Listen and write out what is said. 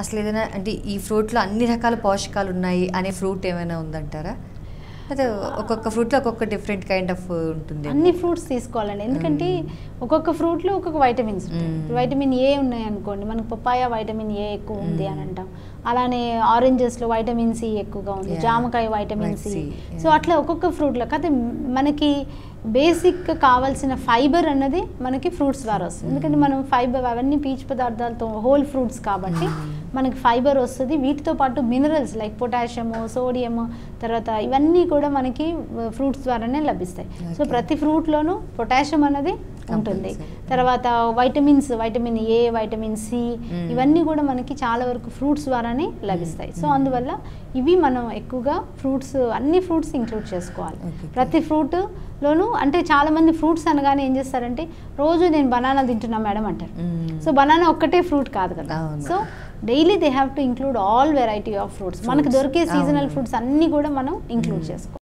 అసలు ఏదైనా అంటే ఈ ఫ్రూట్ లో అన్ని రకాల పోషకాలు ఉన్నాయి అనే ఫ్రూట్ ఏమైనా ఉందంటారా? అదే ఒక్కొక్క ఫ్రూట్ లో ఒక్కొక్క డిఫరెంట్ కైండ్ ఆఫ్ ఉంటుంది. అన్ని ఫ్రూట్స్ తీసుకోవాలండి, ఎందుకంటే ఒక్కొక్క ఫ్రూట్ లో ఒక్కొక్క వైటమిన్స్ ఉంటాయి. వైటమిన్ ఏ ఉన్నాయి అనుకోండి, మనకు పపాయ వైటమిన్ ఏ ఎక్కువ ఉంది అని అంటాం. అలానే ఆరెంజెస్ లో వైటమిన్ సి ఎక్కువగా ఉంది, జామకాయ వైటమిన్ సి. సో అట్లా ఒక్కొక్క ఫ్రూట్ లో అయితే మనకి బేసిక్ కావాల్సిన ఫైబర్ అన్నది మనకి ఫ్రూట్స్ ద్వారా వస్తుంది. ఎందుకంటే మనం ఫైబర్ అవన్నీ పీచు పదార్థాలతో హోల్ ఫ్రూట్స్ కాబట్టి మనకి ఫైబర్ వస్తుంది. వీటితో పాటు మినరల్స్ లైక్ పొటాషియము, సోడియము, తర్వాత ఇవన్నీ కూడా మనకి ఫ్రూట్స్ ద్వారానే లభిస్తాయి. సో ప్రతి ఫ్రూట్లోనూ పొటాషియం అనేది ఉంటుంది. తర్వాత vitamins, vitamin A, vitamin C ఇవన్నీ కూడా మనకి చాలా వరకు ఫ్రూట్స్ ద్వారానే లభిస్తాయి. సో అందువల్ల ఇవి మనం ఎక్కువగా ఫ్రూట్స్ అన్ని ఫ్రూట్స్ ఇంక్లూడ్ చేసుకోవాలి ప్రతి ఫ్రూట్ లోను. అంటే చాలా మంది ఫ్రూట్స్ అనగానే ఏం చేస్తారంటే రోజు నేను బనానా తింటున్నా మేడం అంటారు. సో బనానా ఒక్కటే ఫ్రూట్ కాదు కదా. So daily they have to include all variety of fruits. మనకు దొరికే సీజనల్ ఫ్రూట్స్ అన్నీ కూడా మనం ఇంక్లూడ్ చేసుకోవాలి.